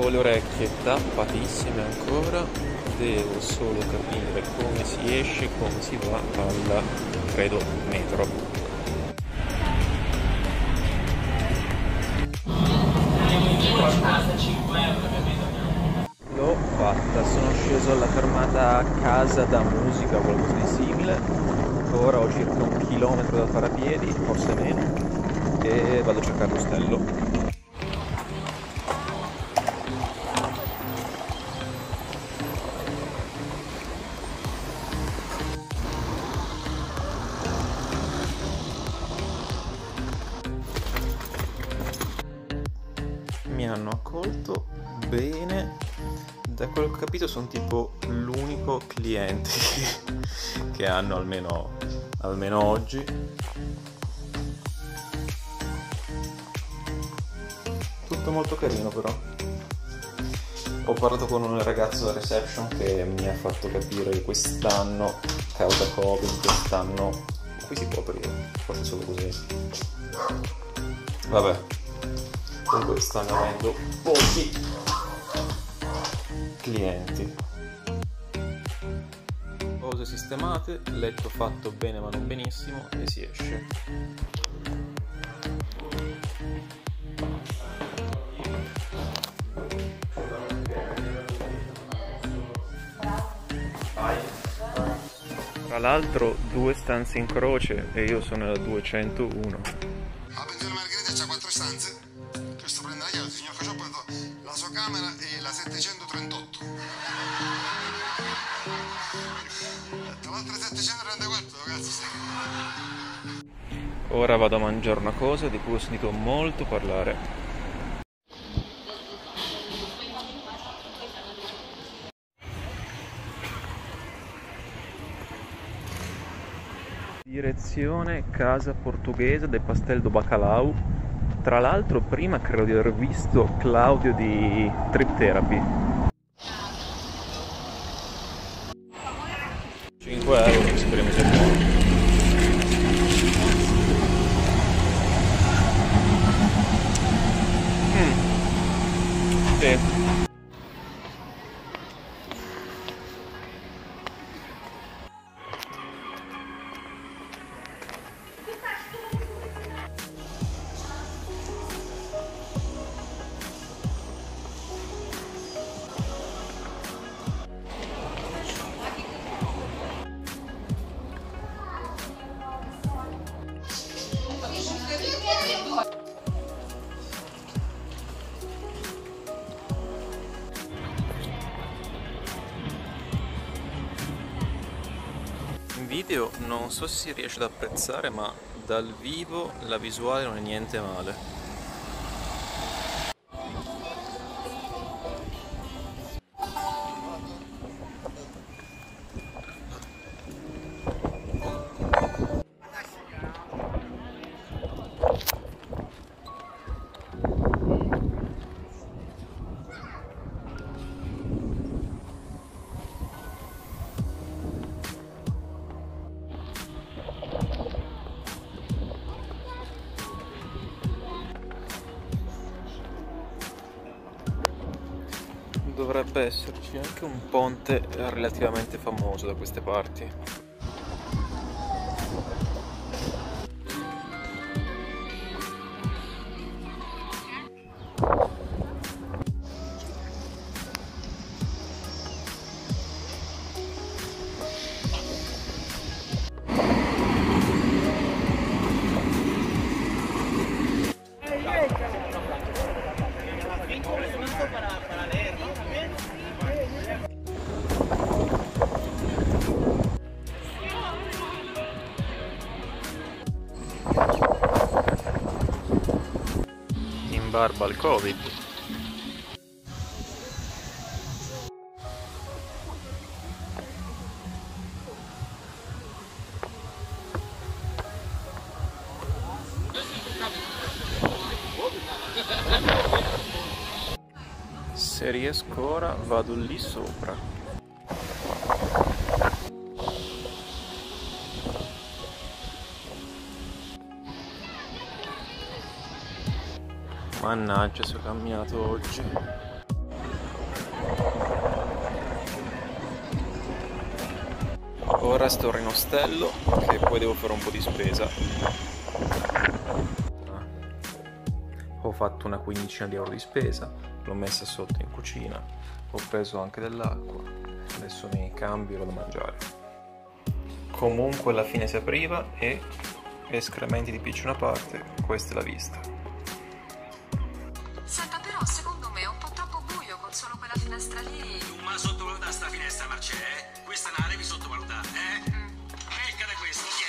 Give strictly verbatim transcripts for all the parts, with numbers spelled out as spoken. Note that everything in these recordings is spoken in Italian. Ho le orecchie tappatissime ancora, devo solo capire come si esce e come si va al, credo, metro. L'ho fatta, sono sceso alla fermata Casa da Musica o qualcosa di simile, ora ho circa un chilometro da fare a piedi, forse meno, e vado a cercare l'ostello. Hanno accolto bene, da quello che ho capito sono tipo l'unico cliente che, che hanno almeno, almeno oggi. Tutto molto carino però. Ho parlato con un ragazzo da reception che mi ha fatto capire che quest'anno, causa Covid, quest'anno qui si può aprire, forse solo così. Vabbè. Comunque stanno avendo pochi clienti. Cose sistemate, letto fatto bene ma non benissimo e si esce. Tra l'altro due stanze in croce e io sono alla duecentouno. La pensione Margherita ha quattro stanze. Questo prenderà il signor Caccioppato, la sua camera è la settecentotrentotto. Tra l'altro è settecentotrentaquattro, ragazzi. Ora vado a mangiare una cosa di cui ho sentito molto parlare. Direzione Casa Portoghese del Pastel do Bacalau. Tra l'altro prima credo di aver visto Claudio di Trip Therapy. cinque euro, speriamo sia buono. Mm. Sì. In video non so se si riesce ad apprezzare, ma dal vivo la visuale non è niente male. Dovrebbe esserci anche un ponte relativamente famoso da queste parti. barba al Covid. Se riesco ora vado lì sopra. Mannaggia, se ho camminato oggi. Ora sto in ostello e poi devo fare un po' di spesa. Ho fatto una quindicina di euro di spesa, l'ho messa sotto in cucina, ho preso anche dell'acqua, adesso mi cambio e vado a mangiare. Comunque alla fine si apriva e escrementi di piccione a parte, questa è la vista. Senta, però secondo me è un po' troppo buio con solo quella finestra lì. Tu ma sottovaluta sta finestra, Marcè, eh? Questa è una nave sottovaluta, eh? Mm. Ecco da questo, ok?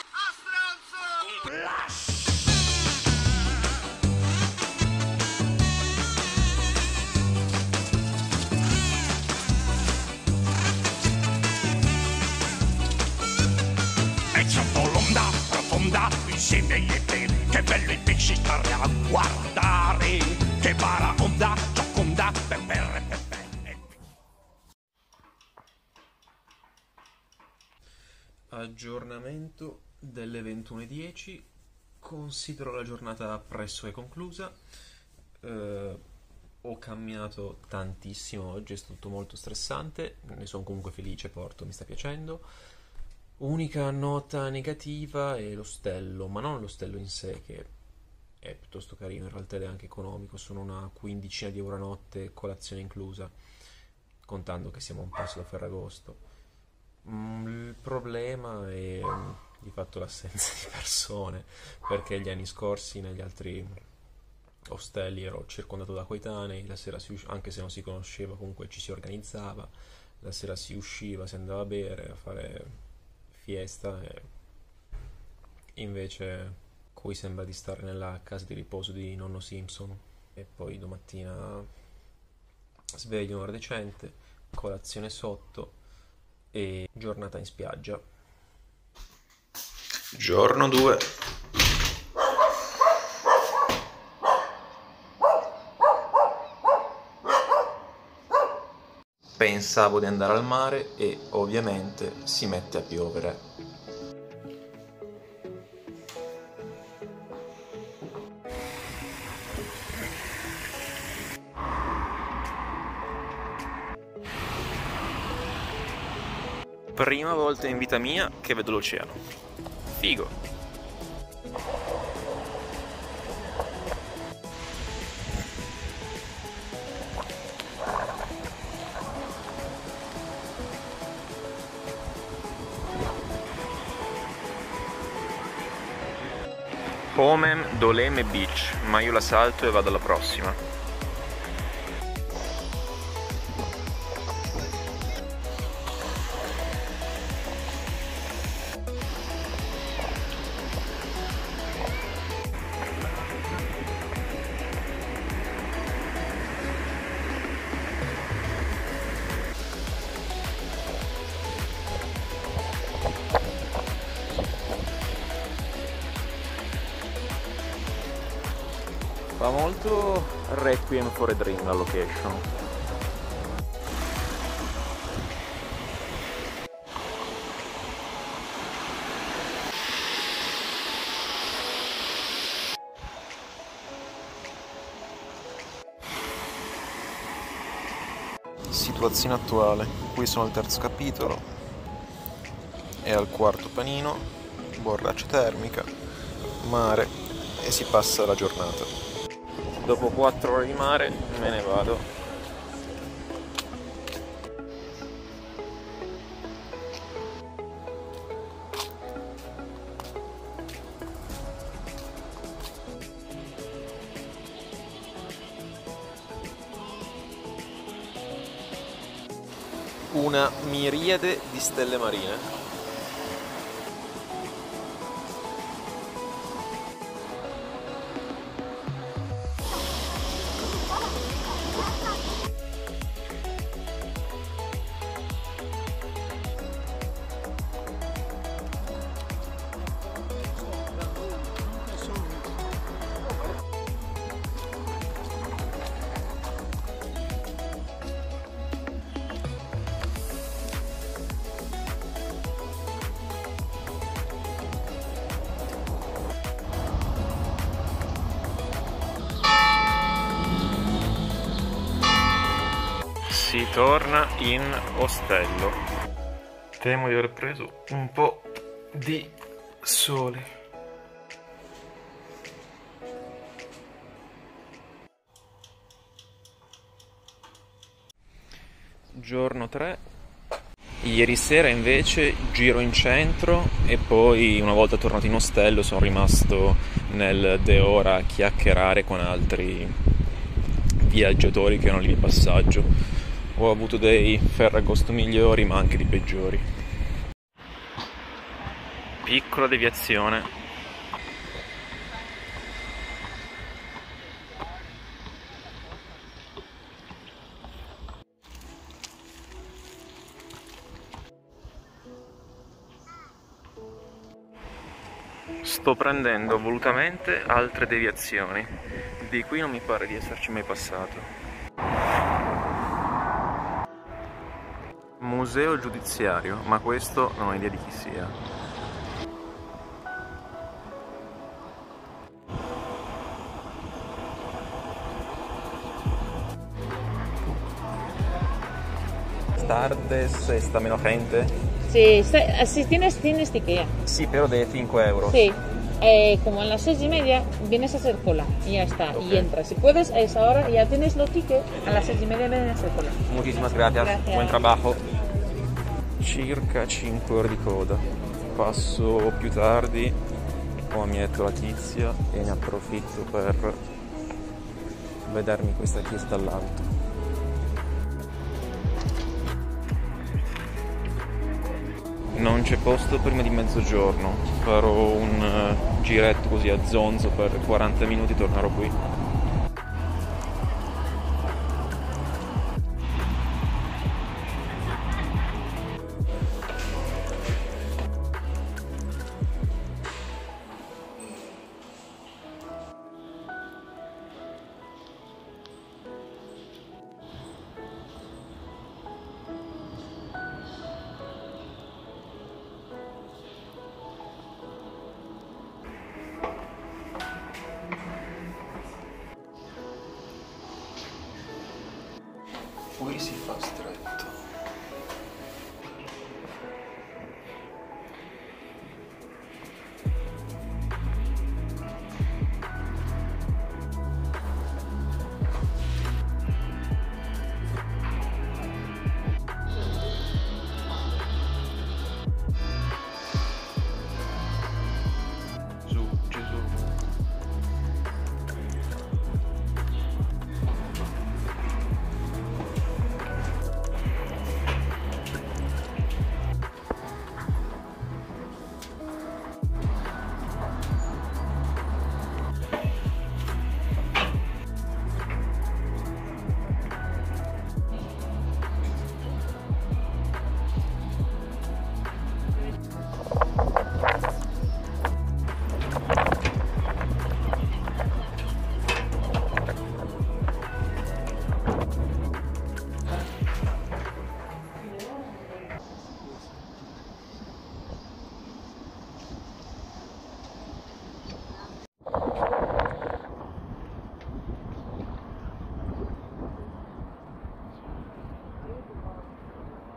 Oddio. Ah, stronzo! Un flash! E c'è un'onda profonda insieme agli eterni. Che bello il pesce stare a guardare, che bara onda, gioconda, peperre, peperre. Aggiornamento delle ventuno e dieci, considero la giornata pressoché conclusa, eh, ho camminato tantissimo oggi, è stato molto stressante, ne sono comunque felice, Porto mi sta piacendo. Unica nota negativa è l'ostello, ma non l'ostello in sé, che è piuttosto carino, in realtà è anche economico, sono una quindicina di euro a notte, colazione inclusa, contando che siamo a un passo da Ferragosto. Il problema è di fatto l'assenza di persone, perché gli anni scorsi negli altri ostelli ero circondato da coetanei, la sera si, anche se non si conosceva comunque ci si organizzava, la sera si usciva, si andava a bere, a fare fiesta, e invece qui sembra di stare nella casa di riposo di nonno Simpson. E poi domattina sveglio un'ora decente, colazione sotto e giornata in spiaggia. Giorno due. Pensavo di andare al mare e ovviamente si mette a piovere. Prima volta in vita mia che vedo l'oceano. Figo! Homem Doleme Beach, ma io la salto e vado alla prossima. Fa molto Requiem for a Dream la location. Situazione attuale, qui sono al terzo capitolo e al quarto panino, borraccia termica, mare e si passa la giornata. Dopo quattro ore di mare me ne vado. Una miriade di stelle marine. ritorna in ostello. Temo di aver preso un po' di sole. Giorno tre. Ieri sera invece giro in centro e poi, una volta tornato in ostello, sono rimasto nel Deora a chiacchierare con altri viaggiatori che erano lì di passaggio. Ho avuto dei ferragosto migliori ma anche di peggiori. Piccola deviazione. Sto prendendo volutamente altre deviazioni, di qui non mi pare di esserci mai passato. Museo giudiziario, ma questo non ho idea di chi sia. Tardes, sta meno gente? Sì, se tienes, tienes ti che. Sì, però dei cinque euro. Sì, eh, come alle sei e media vienes a hacer cola, y ya está, okay. Y entras. Si puedes, a esa hora ya tienes lo ticket, a las seis y media vienes a hacer cola. Muchísimas gracias. Gracias, buon trabajo. Circa cinque ore di coda, passo più tardi, ho amiato la tizia e ne approfitto per vedermi questa chiesa dall'alto. Non c'è posto prima di mezzogiorno, farò un giretto così a zonzo per quaranta minuti e tornerò qui. Qui si fa stretto.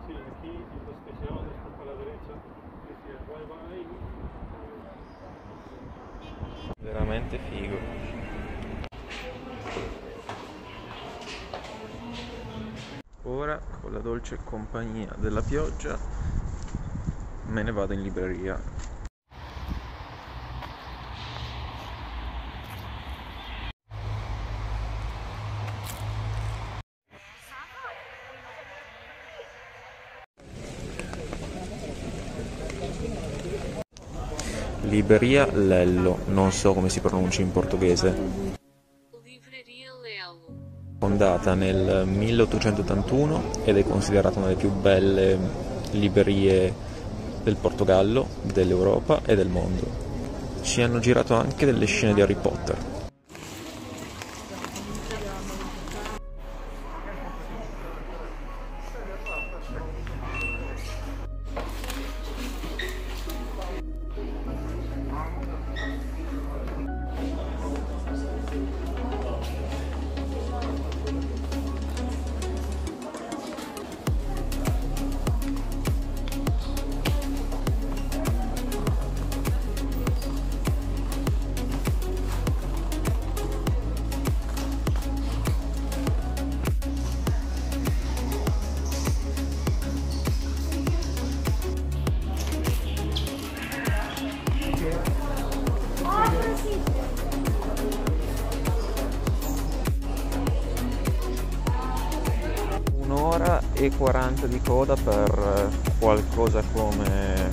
Gesù, Gesù. Veramente figo. Ora, con la dolce compagnia della pioggia, me ne vado in libreria. Libreria Lello, non so come si pronuncia in portoghese. Libreria Lello. Fondata nel milleottocentottantuno ed è considerata una delle più belle librerie del Portogallo, dell'Europa e del mondo. Ci hanno girato anche delle scene di Harry Potter. e quaranta di coda per qualcosa come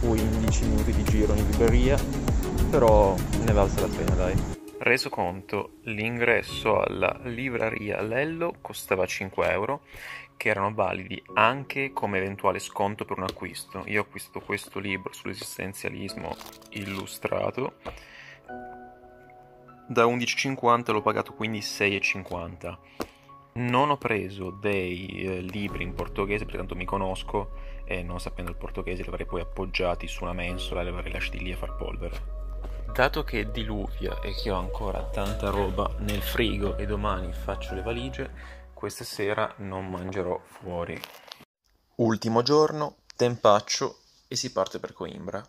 quindici minuti di giro in libreria, però ne valsa la pena, dai. Reso conto, l'ingresso alla Libreria Lello costava cinque euro, che erano validi anche come eventuale sconto per un acquisto. Io ho acquistato questo libro sull'esistenzialismo illustrato, da undici e cinquanta l'ho pagato quindi sei e cinquanta. Non ho preso dei eh, libri in portoghese, perché tanto mi conosco e non sapendo il portoghese li avrei poi appoggiati su una mensola e li avrei lasciati lì a far polvere. Dato che diluvia e che ho ancora tanta roba nel frigo e domani faccio le valigie, questa sera non mangerò fuori. Ultimo giorno, tempaccio e si parte per Coimbra.